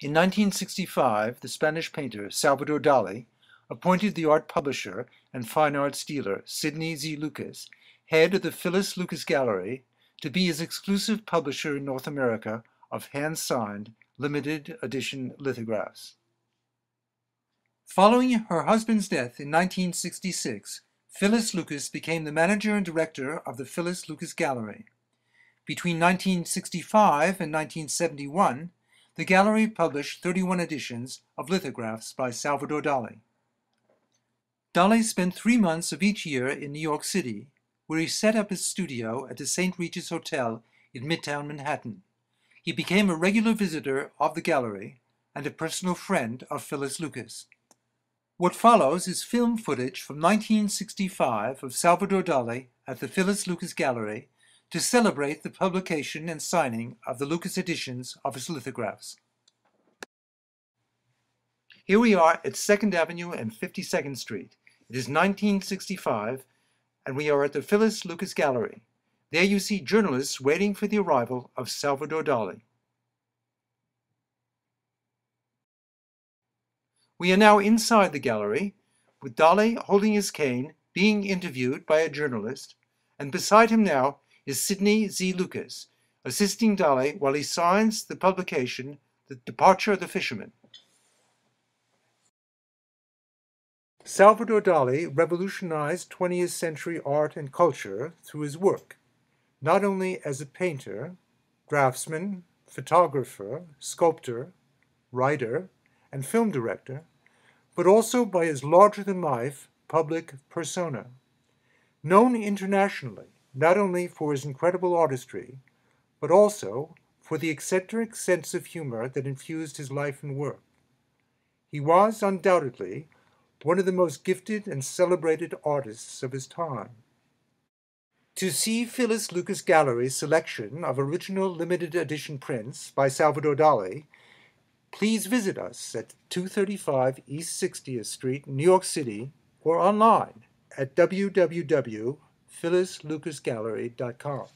In 1965, the Spanish painter Salvador Dali appointed the art publisher and fine arts dealer Sidney Z. Lucas, head of the Phyllis Lucas Gallery, to be his exclusive publisher in North America of hand-signed, limited-edition lithographs. Following her husband's death in 1966, Phyllis Lucas became the manager and director of the Phyllis Lucas Gallery. Between 1965 and 1971, the gallery published 31 editions of lithographs by Salvador Dali. Dali spent 3 months of each year in New York City, where he set up his studio at the St. Regis Hotel in Midtown Manhattan. He became a regular visitor of the gallery and a personal friend of Phyllis Lucas. What follows is film footage from 1965 of Salvador Dali at the Phyllis Lucas Gallery to celebrate the publication and signing of the Lucas editions of his lithographs. Here we are at 2nd Avenue and 52nd Street. It is 1965, and we are at the Phyllis Lucas Gallery. There you see journalists waiting for the arrival of Salvador Dali. We are now inside the gallery, with Dali holding his cane, being interviewed by a journalist, and beside him now is Sidney Z. Lucas, assisting Dali while he signs the publication, The Departure of the Fisherman. Salvador Dali revolutionized 20th century art and culture through his work, not only as a painter, draftsman, photographer, sculptor, writer, and film director, but also by his larger-than-life public persona. Known internationally, not only for his incredible artistry, but also for the eccentric sense of humor that infused his life and work. He was, undoubtedly, one of the most gifted and celebrated artists of his time. To see Phyllis Lucas Gallery's selection of original limited-edition prints by Salvador Dali, please visit us at 235 East 60th Street, New York City, or online at www.phyllislucasgallery.com.